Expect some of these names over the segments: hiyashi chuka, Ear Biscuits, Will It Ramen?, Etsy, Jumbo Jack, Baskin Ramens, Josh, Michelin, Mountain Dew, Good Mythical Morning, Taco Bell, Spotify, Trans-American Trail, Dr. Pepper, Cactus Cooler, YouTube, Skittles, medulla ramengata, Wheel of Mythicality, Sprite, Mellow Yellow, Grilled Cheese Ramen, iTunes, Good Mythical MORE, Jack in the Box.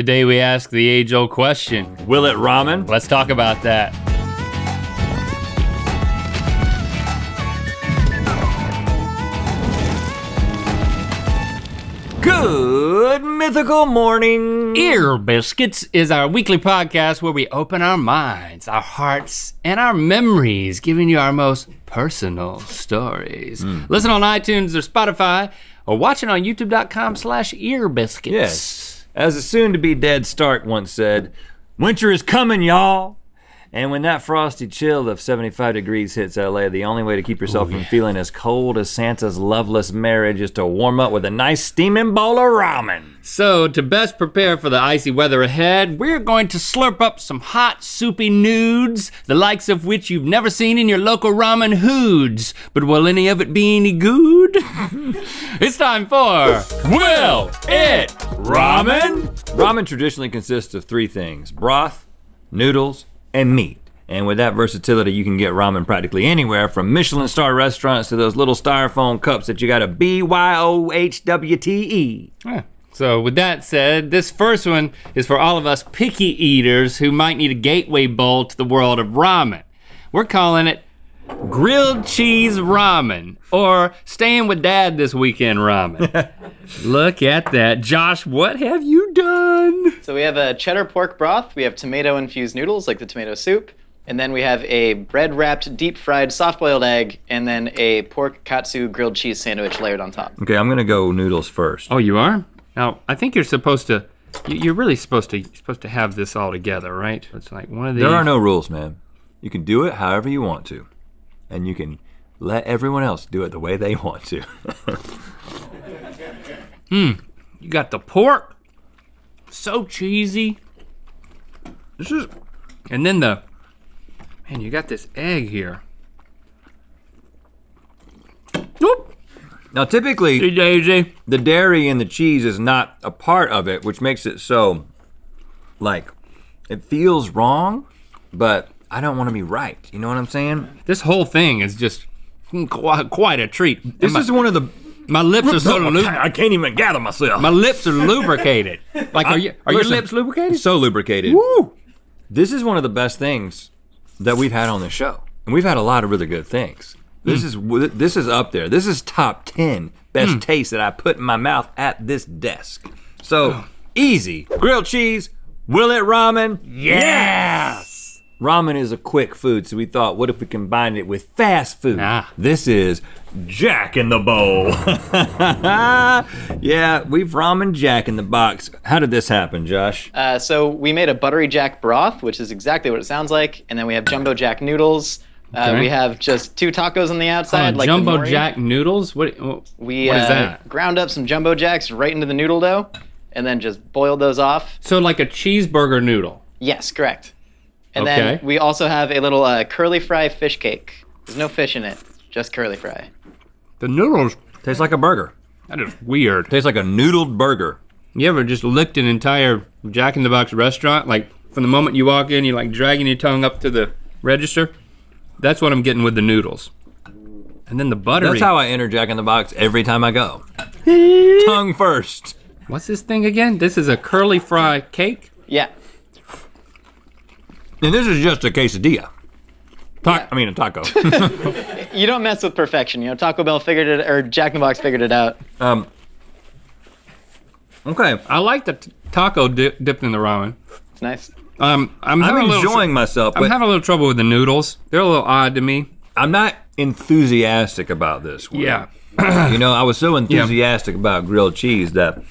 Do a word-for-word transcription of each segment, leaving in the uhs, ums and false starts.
Today we ask the age-old question. Will it ramen? Let's talk about that. Good mythical morning. Ear Biscuits is our weekly podcast where we open our minds, our hearts, and our memories, giving you our most personal stories. Mm. Listen on iTunes or Spotify, or watch it on youtube dot com slash ear biscuits. Yes. As a soon-to-be-dead Stark once said, winter is coming, y'all. And when that frosty chill of seventy-five degrees hits L A, the only way to keep yourself Ooh, yeah. from feeling as cold as Santa's loveless marriage is to warm up with a nice steaming bowl of ramen. So to best prepare for the icy weather ahead, we're going to slurp up some hot soupy nudes, the likes of which you've never seen in your local ramen hoods. But will any of it be any good? It's time for Will It Ramen? Ramen traditionally consists of three things: broth, noodles, and meat. And with that versatility, you can get ramen practically anywhere, from Michelin star restaurants to those little styrofoam cups that you gotta B Y O H W T E. Yeah. So with that said, this first one is for all of us picky eaters who might need a gateway bowl to the world of ramen. We're calling it grilled cheese ramen, or staying with dad this weekend ramen. Look at that. Josh, what have you done? So we have a cheddar pork broth, we have tomato infused noodles like the tomato soup, and then we have a bread wrapped deep fried soft boiled egg, and then a pork katsu grilled cheese sandwich layered on top. Okay, I'm gonna go noodles first. Oh, you are? Now, I think you're supposed to, you're really supposed to, you're supposed to have this all together, right? It's like one of these. There are no rules, man. You can do it however you want to, and you can let everyone else do it the way they want to. Mmm, you got the pork, so cheesy. This is, and then the, man, you got this egg here. Oop. Now typically, the dairy and the cheese is not a part of it, which makes it so, like, it feels wrong, but I don't want to be right, you know what I'm saying? This whole thing is just quite a treat. This my, is one of the- My lips are so lubricated. I can't even gather myself. My lips are lubricated. Like, I, are, you, are listen, your lips lubricated? So lubricated. Woo! This is one of the best things that we've had on this show. And we've had a lot of really good things. This mm. is this is up there. This is top ten best mm. taste that I put in my mouth at this desk. So, oh. easy. Grilled cheese, will it ramen? Yes! yes! Ramen is a quick food, so we thought, what if we combined it with fast food? Nah. This is Jack in the Bowl. Yeah, we've ramen Jack in the Box. How did this happen, Josh? Uh, so we made a buttery Jack broth, which is exactly what it sounds like, and then we have Jumbo Jack noodles. Uh, okay. We have just two tacos on the outside. Uh, like Jumbo the Jack noodles? What, what, we, what uh, is that? Ground up some Jumbo Jacks right into the noodle dough, and then just boiled those off. So like a cheeseburger noodle? Yes, correct. And okay. then we also have a little uh, curly fry fish cake. There's no fish in it, just curly fry. The noodles taste like a burger. That is weird. Tastes like a noodled burger. You ever just licked an entire Jack in the Box restaurant? Like from the moment you walk in, you're like dragging your tongue up to the register? That's what I'm getting with the noodles. And then the buttery. That's how I enter Jack in the Box every time I go. Tongue first. What's this thing again? This is a curly fry cake? Yeah. And this is just a quesadilla. Ta yeah. I mean a taco. You don't mess with perfection, you know. Taco Bell figured it, or Jack in the Box figured it out. Um, okay. I like the t taco di dipped in the ramen. It's nice. Um, I'm, I'm enjoying little, myself. I'm having a little trouble with the noodles. They're a little odd to me. I'm not enthusiastic about this one. Yeah. You know, I was so enthusiastic yeah. about grilled cheese that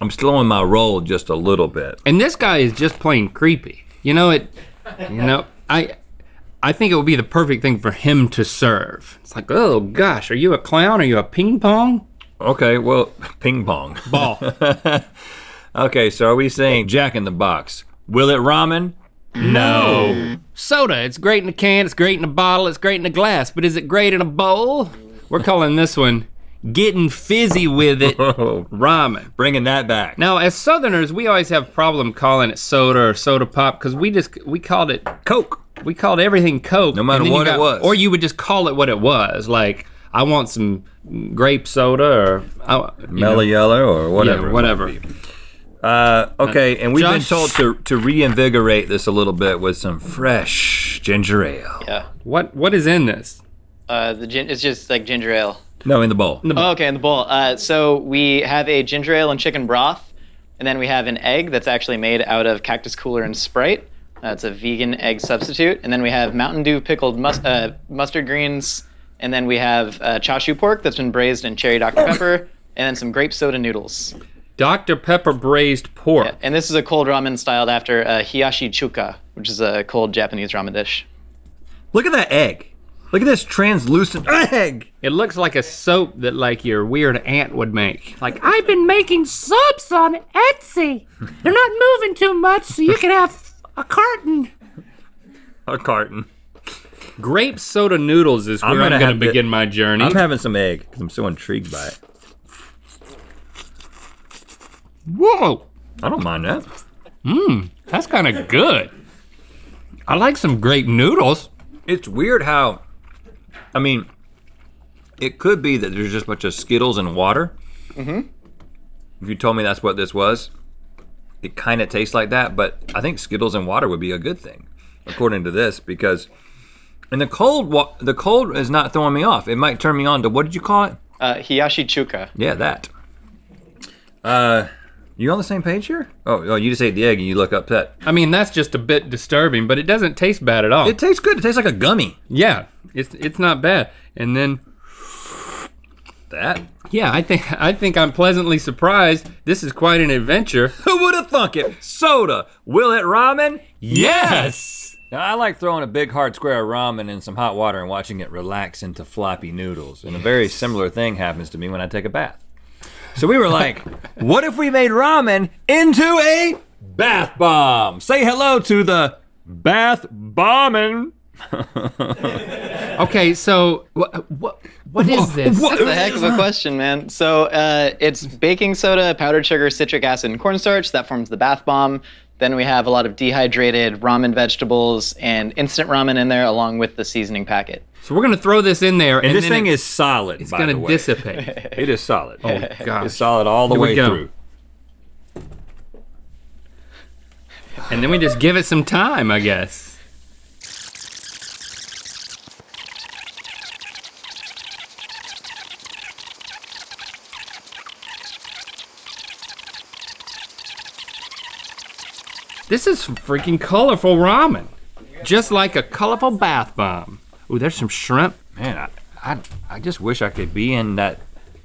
I'm slowing my roll just a little bit. And this guy is just plain creepy. You know it. You know, I I think it would be the perfect thing for him to serve. It's like, oh gosh, are you a clown? Are you a ping pong? Okay, well, ping pong. Ball. Okay, so are we saying Jack in the Box? Will it ramen? No. Soda, it's great in a can, it's great in a bottle, it's great in a glass, but is it great in a bowl? We're calling this one Getting Fizzy With It Ramen. Bringing that back. Now, as Southerners, we always have problem calling it soda or soda pop, because we just, we called it Coke. We called everything Coke. No matter what got, it was. Or you would just call it what it was, like, I want some grape soda, or I, Mellow Yellow, or whatever. Yeah, whatever. Uh, okay, and we've Josh. been told to, to reinvigorate this a little bit with some fresh ginger ale. Yeah. What What is in this? Uh, the gin, it's just like ginger ale. No, in the bowl. In the bowl. Oh, okay, in the bowl. Uh, so we have a ginger ale and chicken broth, and then we have an egg that's actually made out of Cactus Cooler and Sprite. That's uh, a vegan egg substitute. And then we have Mountain Dew pickled mus uh, mustard greens, and then we have uh, chashu pork that's been braised in cherry Doctor Pepper, and then some grape soda noodles. Doctor Pepper braised pork. Yeah, and this is a cold ramen styled after uh, hiyashi chuka, which is a cold Japanese ramen dish. Look at that egg. Look at this translucent egg. It looks like a soap that like your weird aunt would make. Like, I've been making soaps on Etsy. They're not moving too much, so you can have a carton. A carton. Grape soda noodles is where I'm gonna, I'm gonna begin the, my journey. I'm having some egg, because I'm so intrigued by it. Whoa. I don't mind that. Mmm, that's kinda good. I like some grape noodles. It's weird how, I mean, it could be that there's just a bunch of Skittles and water. Mm-hmm. If you told me that's what this was, it kinda tastes like that, but I think Skittles and water would be a good thing, according to this, because, and the cold wa the cold is not throwing me off. It might turn me on to, what did you call it? Uh, hiyashi chuka. Yeah, that. Uh, you on the same page here? Oh, oh, you just ate the egg and you look upset. I mean, that's just a bit disturbing, but it doesn't taste bad at all. It tastes good, it tastes like a gummy. Yeah, it's it's not bad. And then, that? Yeah, I think, I think I'm pleasantly surprised. This is quite an adventure. Who would've thunk it? Soda, will it ramen? Yes! Now, I like throwing a big hard square of ramen in some hot water and watching it relax into floppy noodles. And a very similar thing happens to me when I take a bath. So we were like, what if we made ramen into a bath bomb? Say hello to the bath bombing. Okay, so what what, what is this? What? That's a heck of a question, man. So uh, it's baking soda, powdered sugar, citric acid, and cornstarch. That forms the bath bomb. Then we have a lot of dehydrated ramen vegetables and instant ramen in there along with the seasoning packet. So we're gonna throw this in there. And, and this thing is solid, it's by the way. It's gonna dissipate. It is solid. Oh gosh. It's solid all the way through. And then we just give it some time, I guess. This is freaking colorful ramen. Just like a colorful bath bomb. Ooh, there's some shrimp. Man, I, I I just wish I could be in that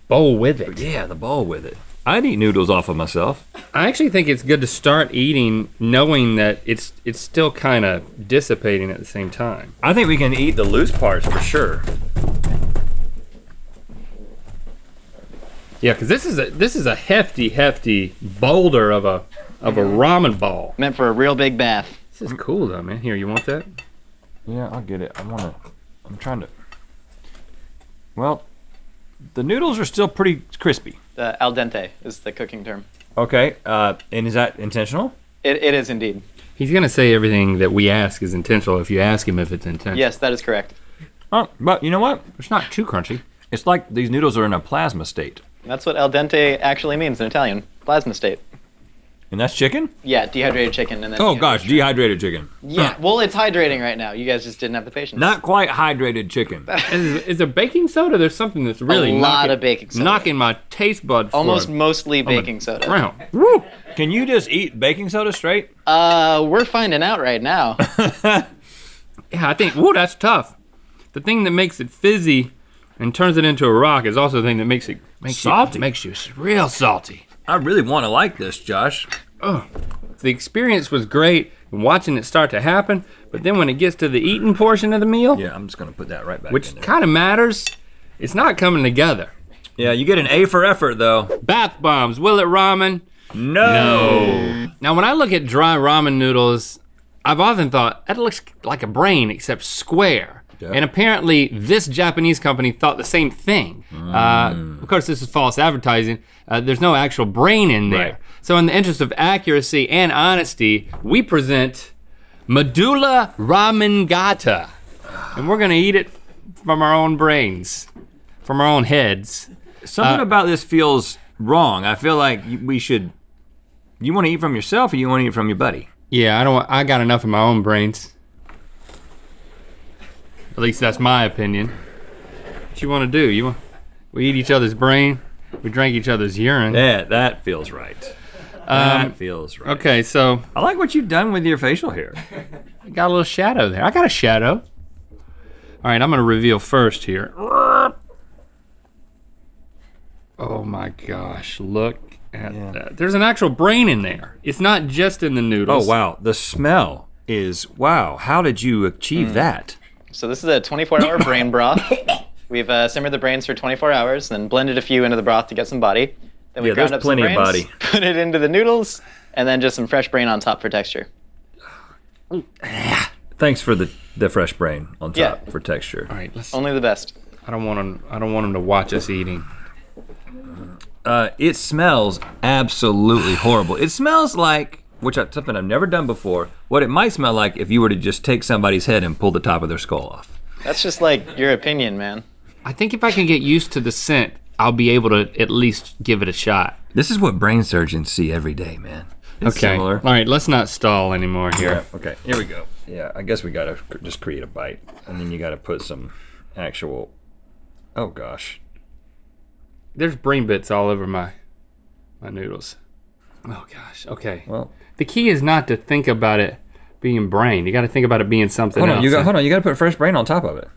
bowl with it. Yeah, the bowl with it. I'd eat noodles off of myself. I actually think it's good to start eating knowing that it's it's still kind of dissipating at the same time. I think we can eat the loose parts for sure. Yeah, cause this is a this is a hefty, hefty boulder of a of a ramen ball. Meant for a real big bath. This is cool though, man. Here, you want that? Yeah, I'll get it. I want to, I'm trying to. Well, the noodles are still pretty crispy. Uh, al dente is the cooking term. Okay, uh, and is that intentional? It, it is indeed. He's gonna say everything that we ask is intentional if you ask him if it's intentional. Yes, that is correct. Oh, but you know what? It's not too crunchy. It's like these noodles are in a plasma state. That's what al dente actually means in Italian, plasma state. And that's chicken? Yeah, dehydrated chicken. And then oh gosh, dehydrated chicken. Yeah, well it's hydrating right now. You guys just didn't have the patience. Not quite hydrated chicken. is, is there baking soda? There's something that's really a lot knocking, of baking soda. Knocking my taste bud for almost it. Mostly baking soda. Wow. Woo. Can you just eat baking soda straight? Uh, we're finding out right now. Yeah, I think, woo, that's tough. The thing that makes it fizzy and turns it into a rock is also the thing that makes it makes salty. You, makes you real salty. I really want to like this, Josh. Oh, the experience was great and watching it start to happen, but then when it gets to the eating portion of the meal, yeah, I'm just gonna put that right back. Which kind of matters. It's not coming together. Yeah, you get an A for effort though. Bath bombs. Will it ramen? No. No. Now, when I look at dry ramen noodles, I've often thought that looks like a brain except square. Yeah. And apparently this Japanese company thought the same thing. Mm. Uh, of course, this is false advertising. Uh, there's no actual brain in there. Right. So in the interest of accuracy and honesty, we present medulla ramengata. And we're gonna eat it from our own brains, from our own heads. Something uh, about this feels wrong. I feel like we should You want to eat from yourself or you want to eat from your buddy? Yeah, I don't. I got enough in my own brains. At least that's my opinion. What you want to do? You want? We eat each other's brain. We drink each other's urine. Yeah, that feels right. Um, that feels right. Okay, so. I like what you've done with your facial hair. I got a little shadow there. I got a shadow. All right, I'm gonna reveal first here. Oh my gosh, look at yeah. that. There's an actual brain in there. It's not just in the noodles. Oh wow, the smell is, wow, how did you achieve mm. that? So this is a twenty-four hour brain broth. We've uh, simmered the brains for twenty-four hours, then blended a few into the broth to get some body. Then we yeah, ground up some brains, body. put it into the noodles, and then just some fresh brain on top for texture. Thanks for the, the fresh brain on top yeah. for texture. All right, let's, only the best. I don't want them, I don't want them to watch us eating. Uh, it smells absolutely horrible. It smells like, which I, something I've never done before, what it might smell like if you were to just take somebody's head and pull the top of their skull off. That's just like your opinion, man. I think if I can get used to the scent, I'll be able to at least give it a shot. This is what brain surgeons see every day, man. It's okay, similar. All right, let's not stall anymore here. Yeah, okay, here we go. Yeah, I guess we gotta just create a bite, and then you gotta put some actual, oh gosh. There's brain bits all over my my noodles. Oh gosh, okay. Well, the key is not to think about it being brain. You gotta think about it being something hold on, else. You got, hold on, you gotta put fresh brain on top of it.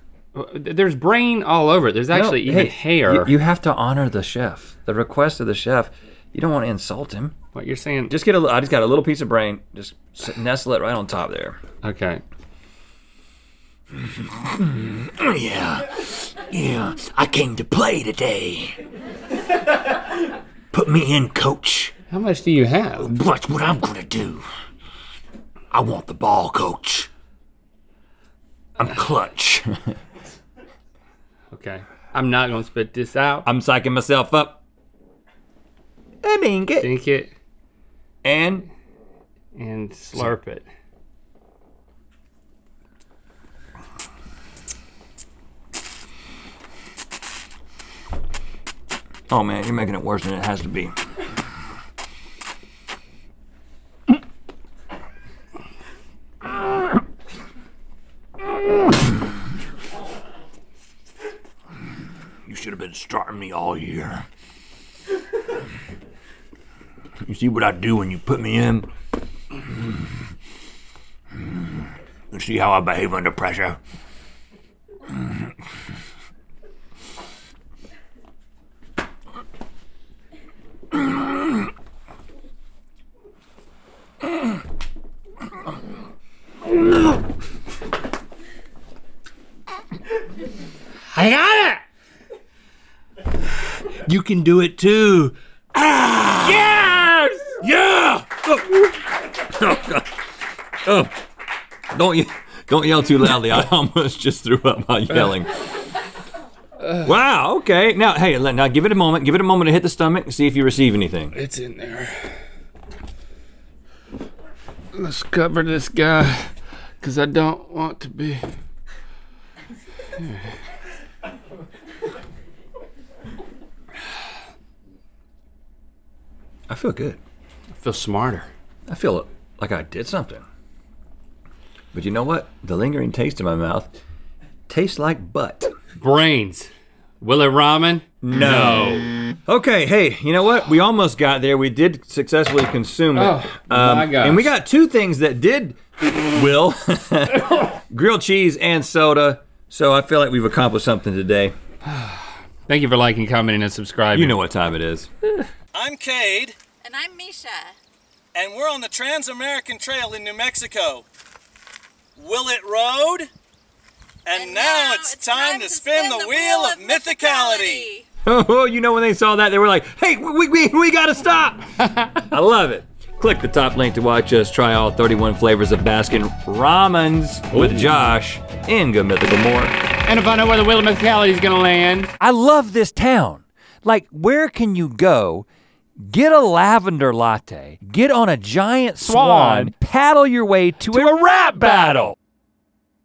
There's brain all over it. There's actually no, even hey, hair. You, you have to honor the chef, the request of the chef. You don't wanna insult him. What you're saying? Just get a, I just got a little piece of brain, just nestle it right on top there. Okay. Yeah, yeah, I came to play today. Put me in, coach. How much do you have? Watch what I'm gonna do. I want the ball, coach. I'm clutch. Okay, I'm not gonna spit this out. I'm psyching myself up. I dink it. Dink it. And? And slurp it. Oh man, you're making it worse than it has to be. You should have been starting me all year. You see what I do when you put me in? You see how I behave under pressure? I got it! You can do it too. Ah! Yes! Yeah! Oh. Oh, God. Oh. Don't, ye don't yell too loudly. I almost just threw up while yelling. Uh, wow, okay. Now, hey, now give it a moment. Give it a moment to hit the stomach and see if you receive anything. It's in there. Let's cover this guy, because I don't want to be. Here. I feel good. I feel smarter. I feel like I did something. But you know what? The lingering taste in my mouth tastes like butt. Brains. Will it ramen? No. Okay, hey, you know what? We almost got there. We did successfully consume it. Oh, um, my gosh. And we got two things that did will. Grilled cheese and soda. So I feel like we've accomplished something today. Thank you for liking, commenting, and subscribing. You know what time it is. I'm Cade. And I'm Misha. And we're on the Trans-American Trail in New Mexico. Will it road? And, and now, now it's, it's time, time to spin, spin the, the wheel, wheel of mythicality. mythicality. Oh, you know when they saw that, they were like, hey, we, we, we gotta stop. I love it. Click the top link to watch us try all thirty-one flavors of Baskin Ramens with Josh in Good Mythical More. And to find out where the wheel of mythicality is gonna land. I love this town. Like, where can you go? Get a lavender latte, get on a giant swan, swan paddle your way to, to a, a rap battle. battle.